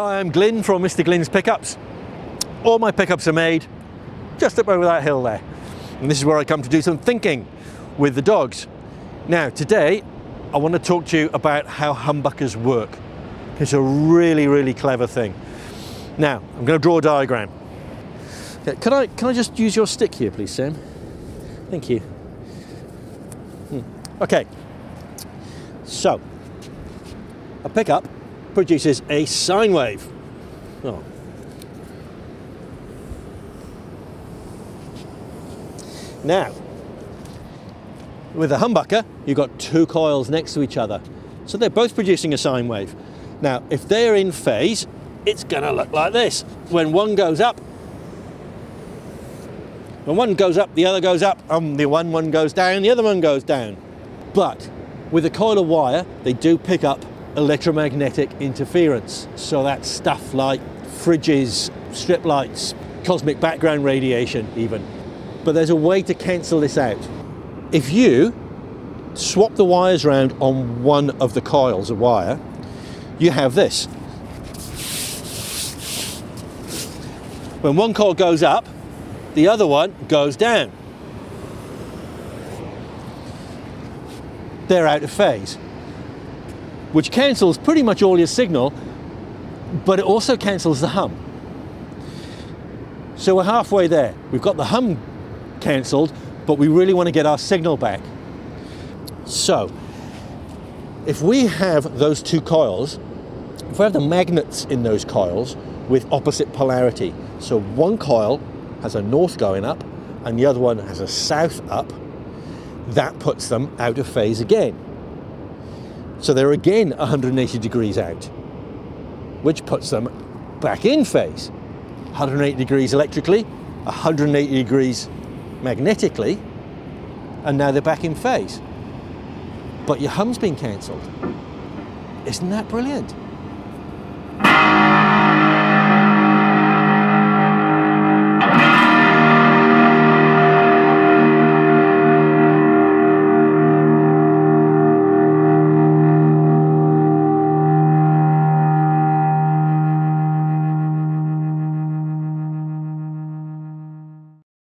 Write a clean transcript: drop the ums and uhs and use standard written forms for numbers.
Hi, I'm Glyn from Mr Glyn's Pickups. All my pickups are made just up over that hill there. And this is where I come to do some thinking with the dogs. Now today, I want to talk to you about how humbuckers work. It's a really, really clever thing. Now, I'm going to draw a diagram. Okay, can I just use your stick here, please, Sam? Thank you. Okay, so a pickup produces a sine wave. Oh. Now, with a humbucker, you've got two coils next to each other. So they're both producing a sine wave. Now, if they're in phase, it's gonna look like this. When one goes up, the other goes up, and one goes down, the other one goes down. But with a coil of wire, they do pick up electromagnetic interference. So that's stuff like fridges, strip lights, cosmic background radiation even. But there's a way to cancel this out. If you swap the wires around on one of the coils of wire, you have this. When one coil goes up, the other one goes down. They're out of phase, which cancels pretty much all your signal, but it also cancels the hum. So we're halfway there. We've got the hum cancelled, but we really want to get our signal back. So if we have those two coils, if we have the magnets in those coils with opposite polarity, so one coil has a north going up and the other one has a south up, that puts them out of phase again. So they're again 180 degrees out, which puts them back in phase. 180 degrees electrically, 180 degrees magnetically, and now they're back in phase. But your hum's been cancelled. Isn't that brilliant?